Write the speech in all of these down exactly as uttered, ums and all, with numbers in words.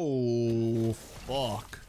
Oh, fuck.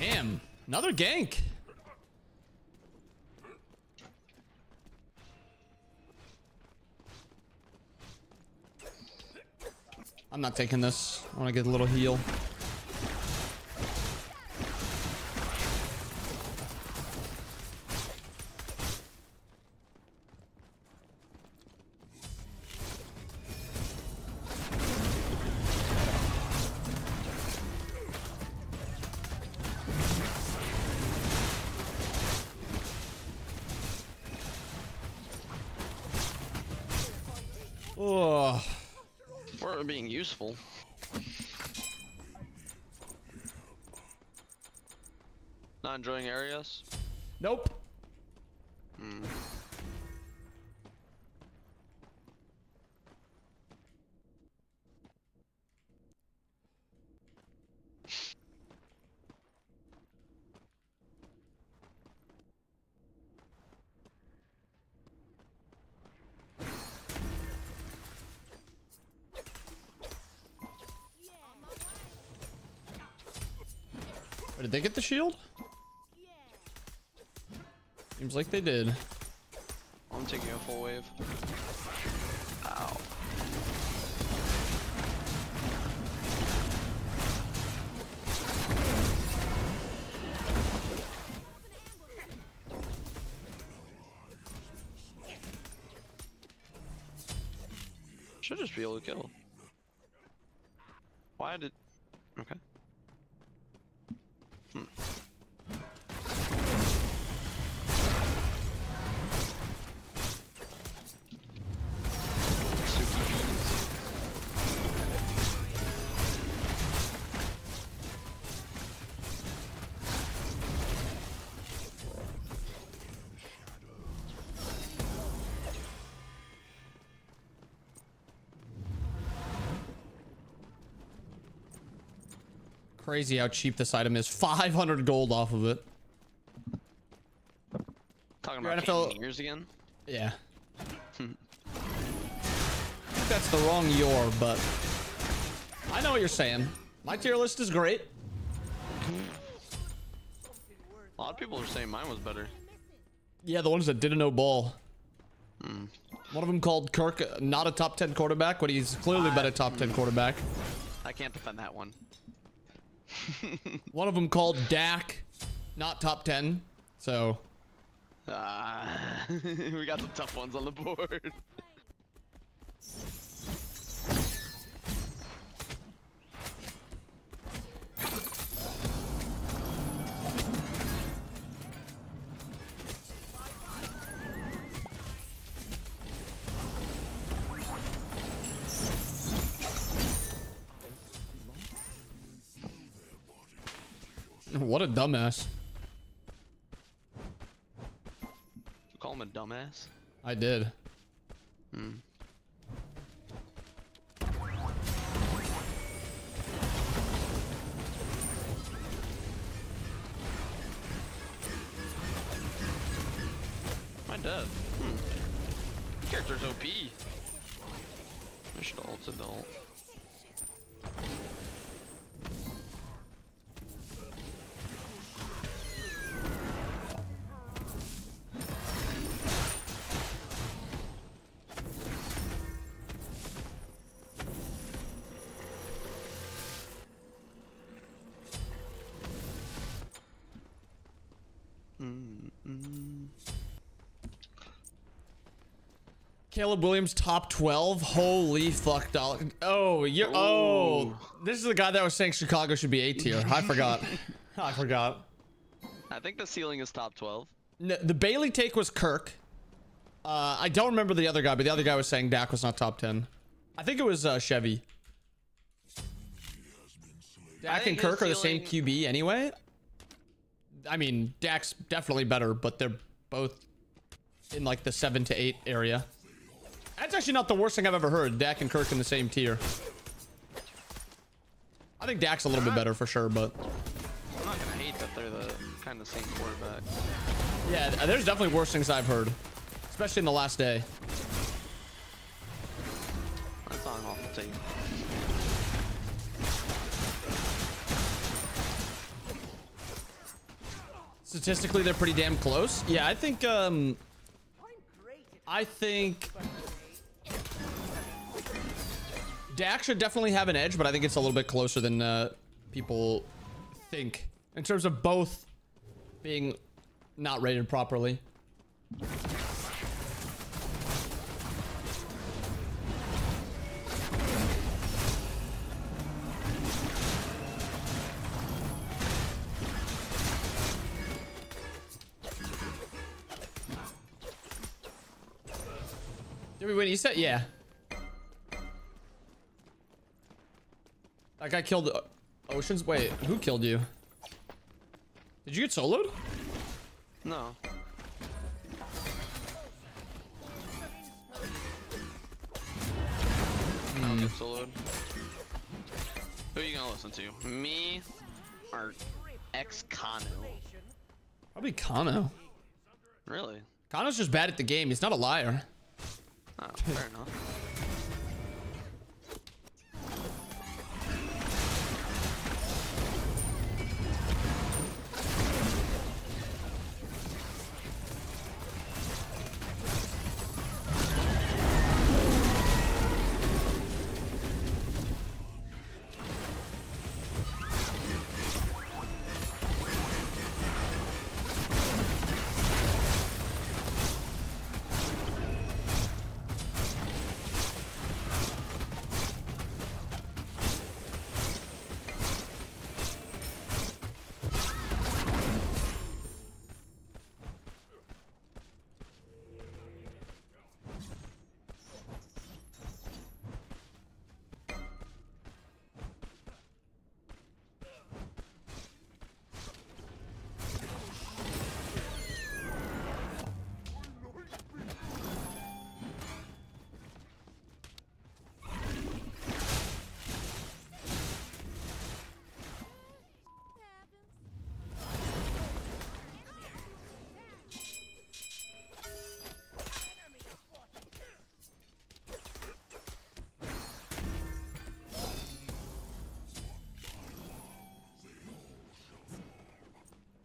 Damn, another gank. I'm not taking this. I want to get a little heal. Oh, we're being useful. Not enjoying areas? Nope. Mm. Did they get the shield? Seems like they did. I'm taking a full wave. Ow. Should just be able to kill. Why did... Okay. Hmm. Crazy how cheap this item is. five hundred gold off of it. Talking about N F L years again? Yeah. I think that's the wrong your, but I know what you're saying. My tier list is great. A lot of people are saying mine was better. Yeah, the ones that didn't know ball. Hmm. One of them called Kirk not a top ten quarterback, but he's clearly been a top ten quarterback. I can't defend that one. One of them called Dak not top ten, so uh, we got the tough ones on the board. What a dumbass. You call him a dumbass? I did. Hmm. My dead. Hmm. Character's O P. I should ult to the ult. Caleb Williams top twelve. Holy fuck, dollar. Oh, you. Oh, this is the guy that was saying Chicago should be A tier. I forgot. I forgot. I think the ceiling is top twelve. No, the Bailey take was Kirk. Uh, I don't remember the other guy, but the other guy was saying Dak was not top ten. I think it was uh, Chevy. Dak and Kirk are the same Q B anyway. I mean, Dak's definitely better, but they're both in like the seven to eight area. That's actually not the worst thing I've ever heard. Dak and Kirk in the same tier. I think Dak's a little bit better for sure, but I'm not gonna hate that they're the kind of same quarterback. Yeah, there's definitely worse things I've heard, especially in the last day. That's not an awful team. Statistically, they're pretty damn close. Yeah, I think. Um, I think. Dak should definitely have an edge, but I think it's a little bit closer than uh, people think in terms of both being not rated properly. Did we win? You said yeah. That guy killed Oceans. Wait, who killed you? Did you get soloed? No. I don't get soloed. Who are you gonna listen to? Me or ex Kano? Probably Kano. Really? Kano's just bad at the game. He's not a liar. Oh, fair enough.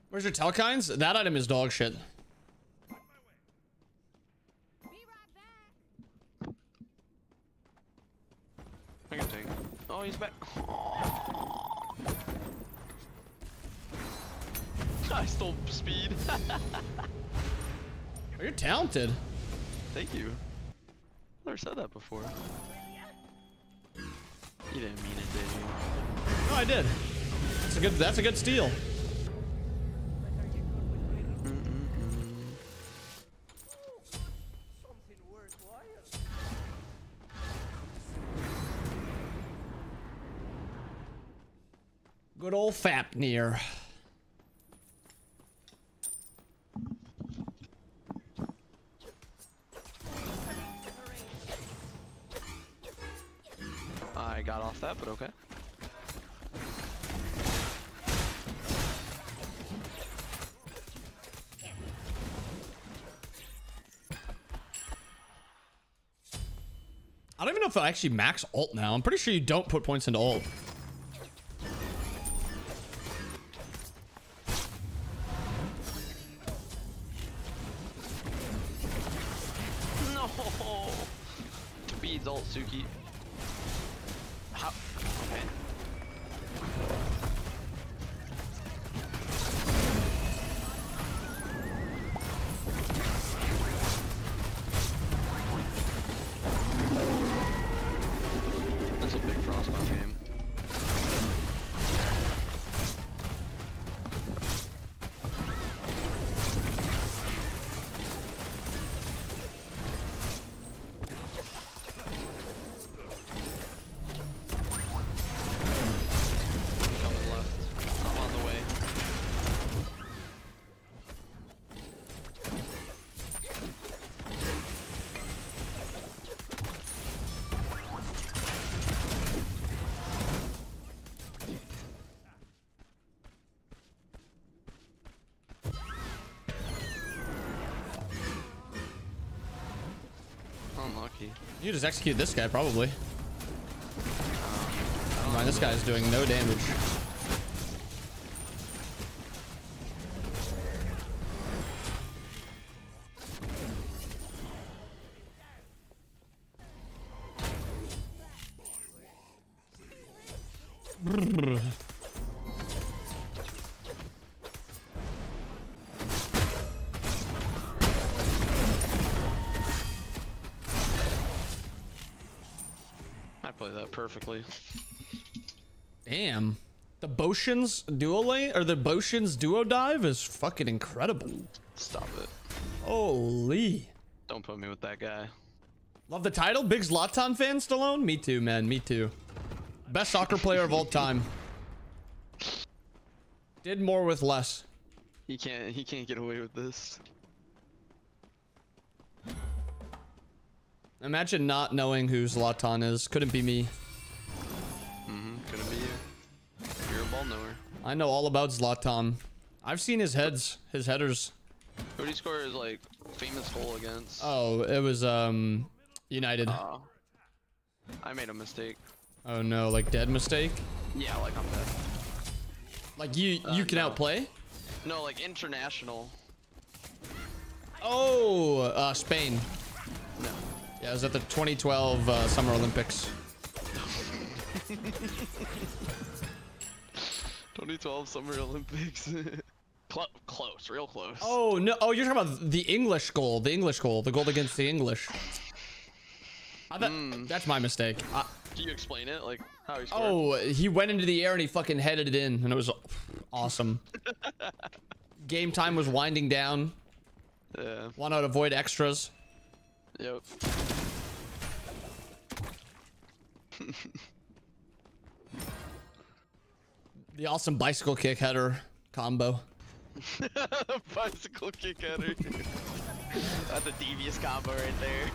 Where's your telkinds? That item is dog shit. I can take. Oh, he's back. Oh. I stole speed. Oh, you're talented. Thank you. I've never said that before. You didn't mean it, did you? No, I did. That's a good. That's a good steal. Good old Fafnir. I got off that, but okay. I don't even know if I actually max alt now. I'm pretty sure you don't put points into alt. Suki. How? Okay. Pookie. You just execute this guy, probably. Um, Mind, this guy is doing no damage. I play that perfectly. Damn, the Boshin's duo lane or the Boshin's duo dive is fucking incredible. Stop it. Holy. Don't put me with that guy. Love the title, big Zlatan fan, Stallone. Me too, man. Me too. Best soccer player of all time. Did more with less. He can't. He can't get away with this. Imagine not knowing who Zlatan is. Couldn't be me. Mm-hmm. Couldn't be you. You're a ball knower. I know all about Zlatan. I've seen his heads, his headers. Who did he score his like famous goal against? Oh, it was um United. Uh, I made a mistake. Oh no, like dead mistake? Yeah, like I'm dead. Like you you uh, can no. outplay? No, like international. Oh, uh, Spain. No. Yeah, it was at the twenty twelve uh, Summer Olympics. twenty twelve Summer Olympics. Close, close, real close. Oh no, oh, you're talking about the English goal, the English goal, the goal against the English. I thought, mm. That's my mistake. I, Can you explain it, like how he scored? Oh, he went into the air and he fucking headed it in, and it was awesome. Game time was winding down. Yeah. Want to avoid extras. Yep. The awesome bicycle kick header combo. Bicycle kick header. That's a devious combo right there.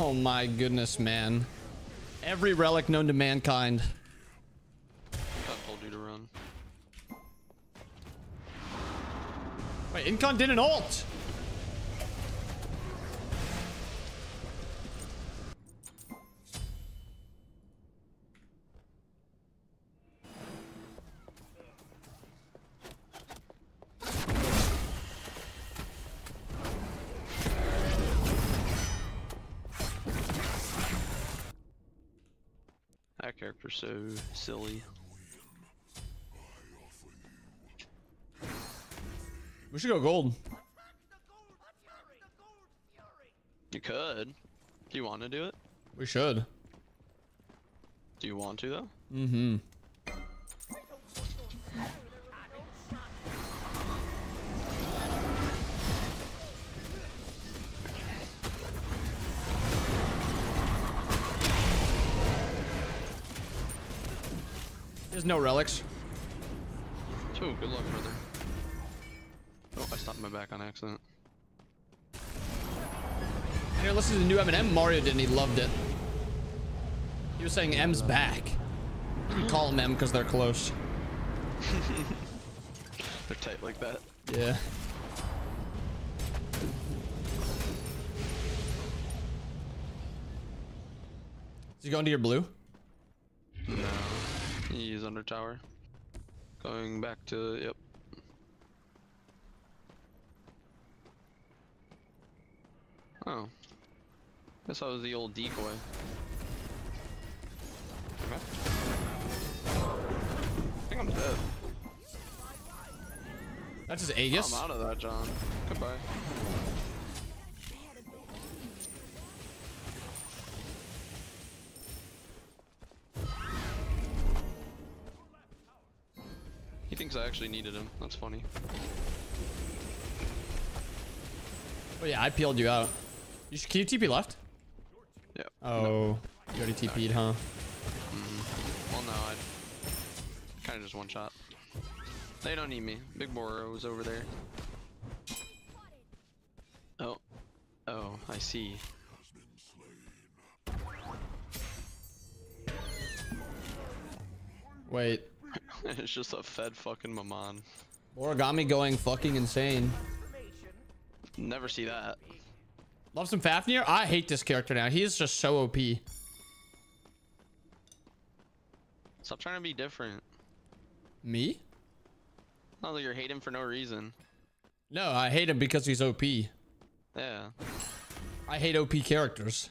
Oh my goodness, man. Every relic known to mankind. I told you to run. Wait, Incon did an ult! Character so silly. We should go gold. You could. Do you want to do it? We should. Do you want to though? Mm-hmm. There's no relics. Ooh, good luck, brother. Oh, I stopped my back on accident. Here, listen to the new M and M. Mario did, and he loved it. He was saying M's back. You call them M because they're close. They're tight like that. Yeah. Is he going to your blue? No. He's under tower. Going back to, yep. Oh. Guess I was the old decoy. Okay. I think I'm dead. That's his Aegis? I'm out of that, John. Goodbye. thinks I actually needed him. That's funny. Oh yeah, I peeled you out. You should, can you T P left? Yeah. Oh, no. You already T P'd, huh? Mm-hmm. Well, no, I kind of just one shot. They don't need me. Big Boro was over there. Oh, oh, I see. Wait. It's just a fed fucking Maman. Morigami going fucking insane. Never see that. Love some Fafnir? I hate this character now. He is just so O P. Stop trying to be different. Me? Not that you're hating for no reason. No, I hate him because he's O P. Yeah. I hate O P characters.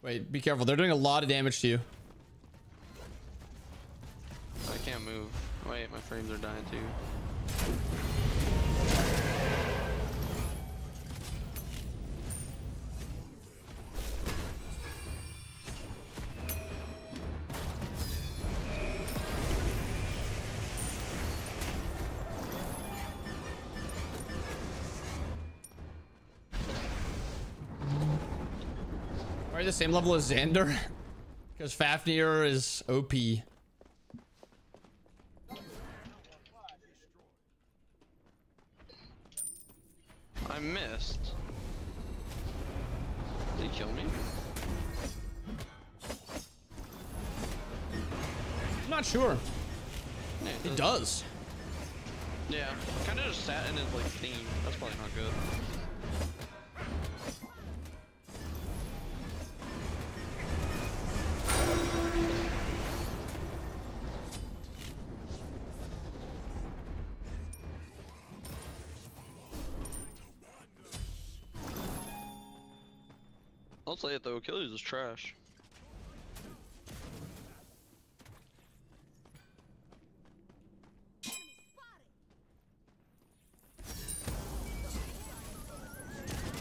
Wait, be careful. They're doing a lot of damage to you. I can't move. Wait, my frames are dying too. Are the same level as Xander? Because Fafnir is O P. I missed. Did he kill me? I'm not sure. Yeah, it, it does. Yeah, kind of just sat in his like theme. That's probably not good. I'll say it though, Achilles is trash.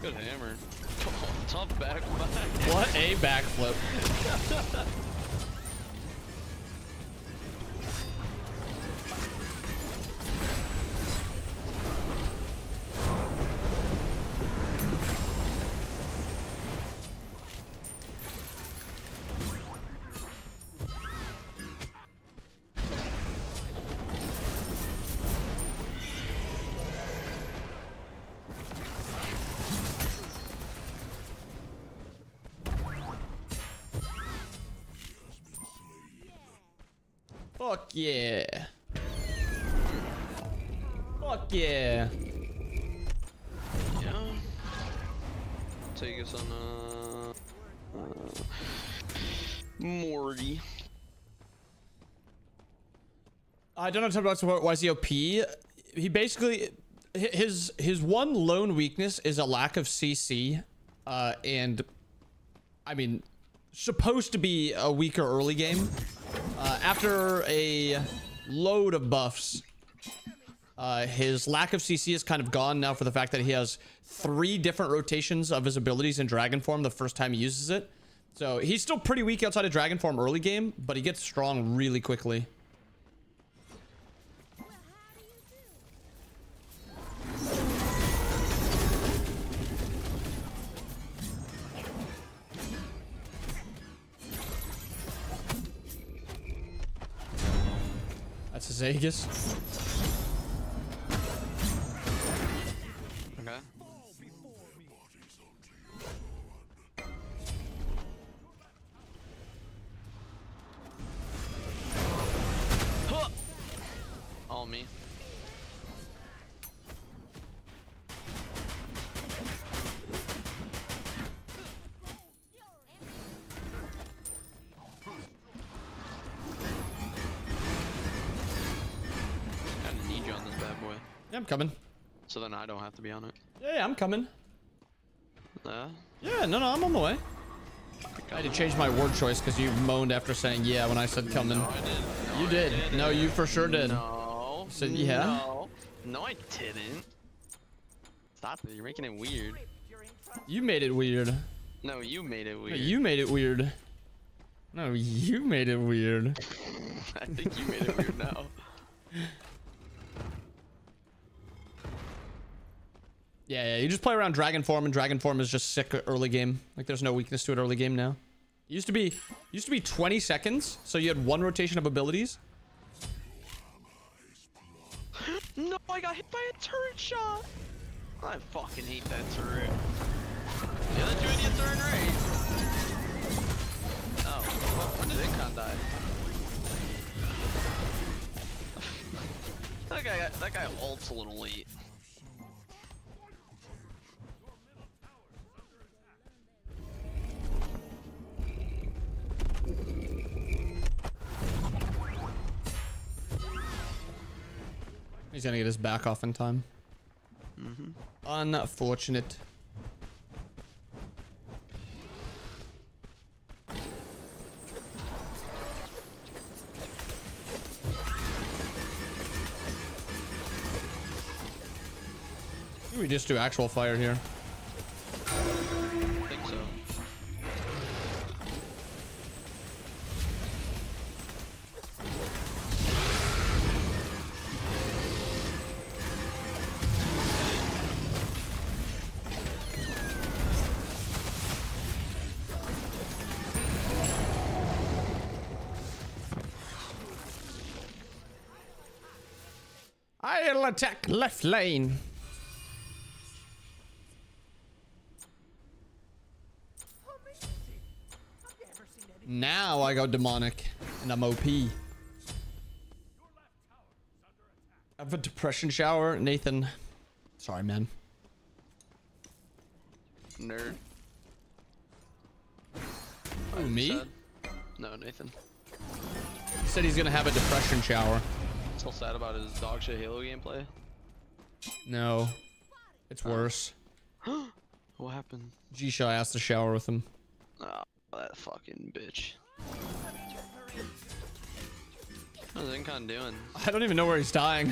Good hammer. Oh, tough backflip. What a backflip. Fuck yeah. Fuck yeah. Yeah. Take us on uh, uh Morty. I don't know too much about Y Z O P. He basically his his one lone weakness is a lack of C C. Uh and I mean supposed to be a weaker early game. Uh, after a load of buffs, uh, his lack of C C is kind of gone now for the fact that he has three different rotations of his abilities in Dragon Form the first time he uses it. So he's still pretty weak outside of Dragon Form early game, but he gets strong really quickly. That's his Aegis. Okay. Huh. All me. Yeah, I'm coming. So then I don't have to be on it. Yeah, I'm coming. Uh, yeah, no, no, I'm on the way. I had to change my word choice because you moaned after saying yeah when I said coming. No, I did. No, you did. did. No, you for sure did. No. You said yeah. No. No, I didn't. Stop it. You're making it weird. You made it weird. No, you made it weird. No, you made it weird. No, you made it weird. I think you made it weird now. Yeah, yeah, you just play around Dragon Form, and Dragon Form is just sick early game. Like, there's no weakness to it early game now. It used to be, used to be twenty seconds, so you had one rotation of abilities. No, I got hit by a turret shot! I fucking hate that turret. The other two idiots are in rage. Oh, well, when did Incon die? That guy, that guy ults a little late. He's gonna get his back off in time. Mm-hmm. Unfortunate. We just do actual fire here. I think so. I'll attack left lane. Now I go demonic and I'm O P. I have a depression shower, Nathan. Sorry, man. Nerd. Oh, me? Sad. No, Nathan. He said he's gonna have a depression shower. Still sad about his dog shit Halo gameplay? No. It's worse. Uh, what happened? G-Shaw asked to shower with him. Oh. That fucking bitch. What's Incon doing? I don't even know where he's dying.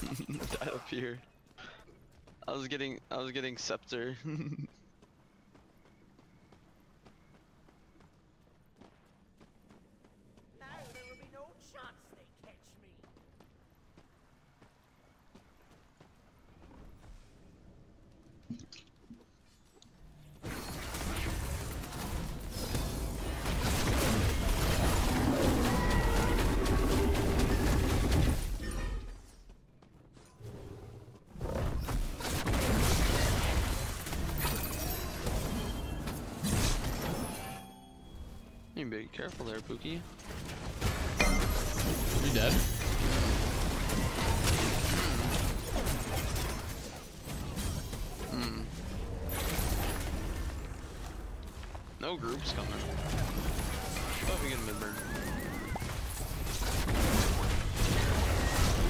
Died up here. I was getting, I was getting scepter. Be careful there, Pookie. You dead? Mm. No groups coming. Oh, we get a mid-bird.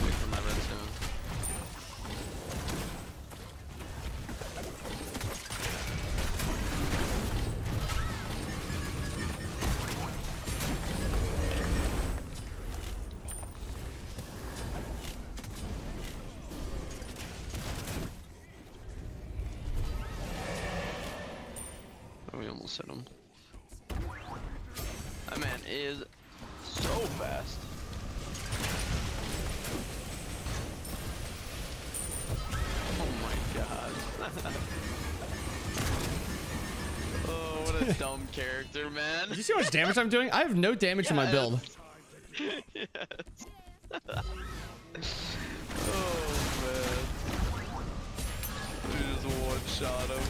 Wait for my redstone. Hit him. That man is so fast. Oh my god. Oh, what a dumb character, man. Did you see how much damage I'm doing? I have no damage in yeah, my build. Yes. Oh man. We just one-shot him.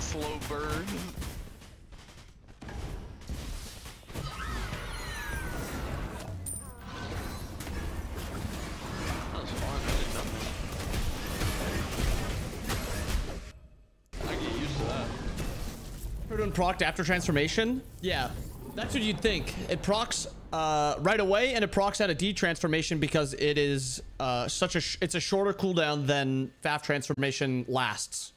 Slow burn. That was fun. I did nothing. I get used to that. We're doing procced after transformation? Yeah. That's what you'd think. It procs uh, right away, and it procs at a D transformation because it is uh, such a... Sh it's a shorter cooldown than F A F transformation lasts.